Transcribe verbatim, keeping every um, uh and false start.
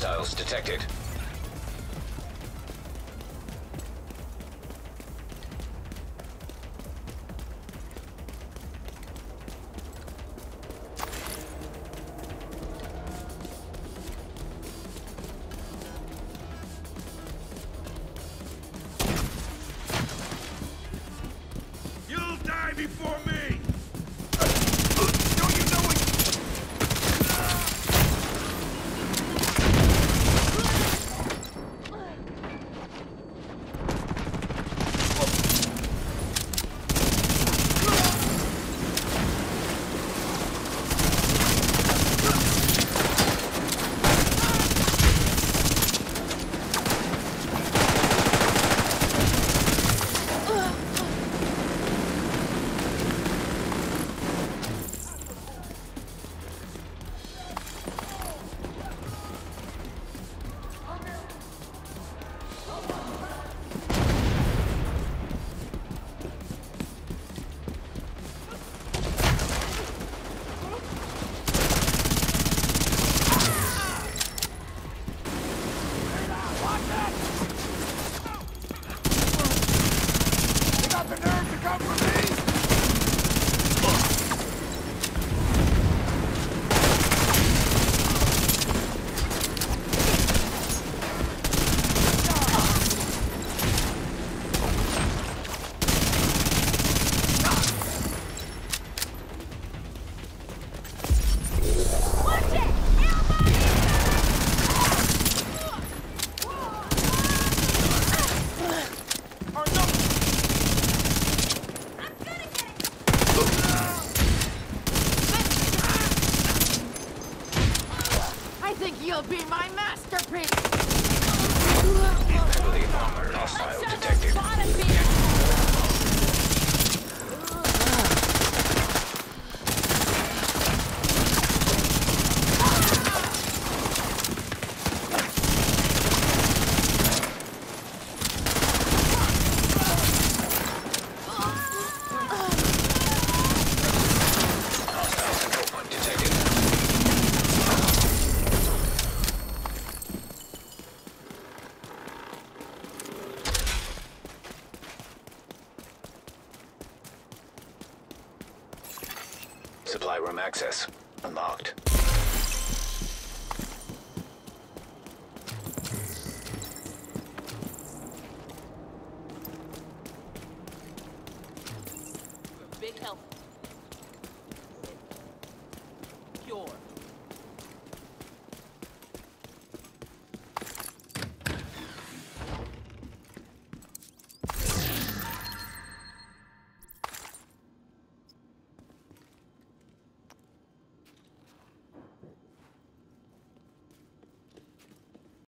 Hostiles detected. Access unlocked.